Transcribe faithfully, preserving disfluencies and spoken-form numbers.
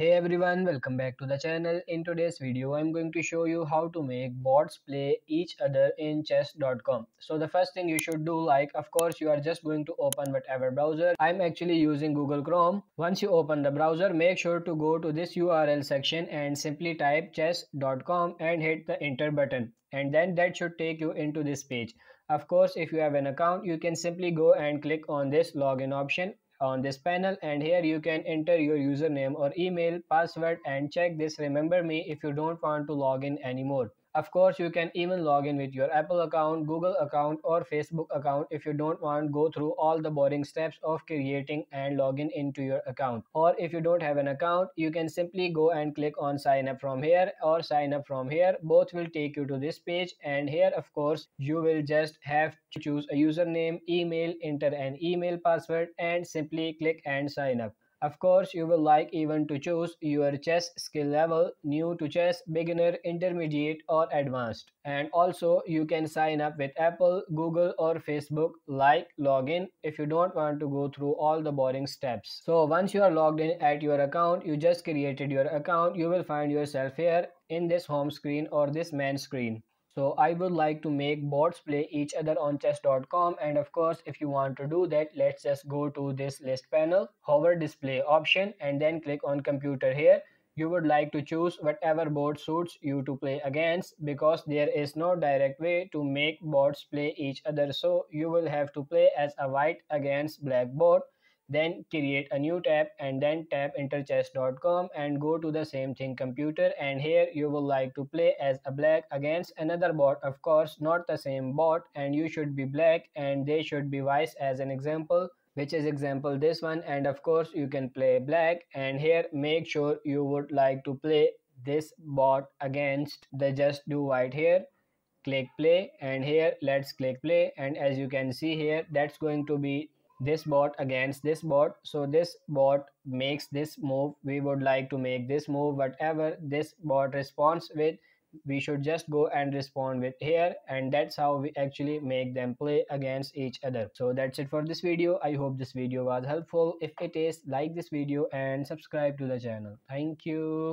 Hey everyone, welcome back to the channel. In today's video I'm going to show you how to make bots play each other in chess dot com. So the first thing you should do, like of course you are just going to open whatever browser. I'm actually using Google Chrome. Once you open the browser, make sure to go to this U R L section and simply type chess dot com and hit the enter button, and then that should take you into this page. Of course, if you have an account, you can simply go and click on this login option on this panel, and here you can enter your username or email, password, and check this remember me if you don't want to log in anymore. Of course, you can even log in with your Apple account, Google account, or Facebook account if you don't want to go through all the boring steps of creating and login into your account. Or if you don't have an account, you can simply go and click on sign up from here or sign up from here. Both will take you to this page, and here of course you will just have to choose a username, email, enter an email password, and simply click and sign up. Of course, you will like even to choose your chess skill level, new to chess, beginner, intermediate, or advanced. And also you can sign up with Apple, Google, or Facebook, like login if you don't want to go through all the boring steps. So once you are logged in at your account, you just created your account, you will find yourself here in this home screen or this main screen. So I would like to make bots play each other on chess dot com, and of course if you want to do that, let's just go to this list panel, hover display option, and then click on computer. Here you would like to choose whatever bot suits you to play against, because there is no direct way to make bots play each other, so you will have to play as a white against black bot. Then create a new tab and then tap enter chess dot com and go to the same thing, computer, and here you will like to play as a black against another bot, of course not the same bot, and you should be black and they should be white as an example, which is example this one, and of course you can play black, and here make sure you would like to play this bot against the just do white. Here click play, and here let's click play, and as you can see here, that's going to be this bot against this bot. So this bot makes this move, we would like to make this move, whatever this bot responds with, we should just go and respond with here, and that's how we actually make them play against each other. So that's it for this video. I hope this video was helpful. If it is, like this video and subscribe to the channel. Thank you.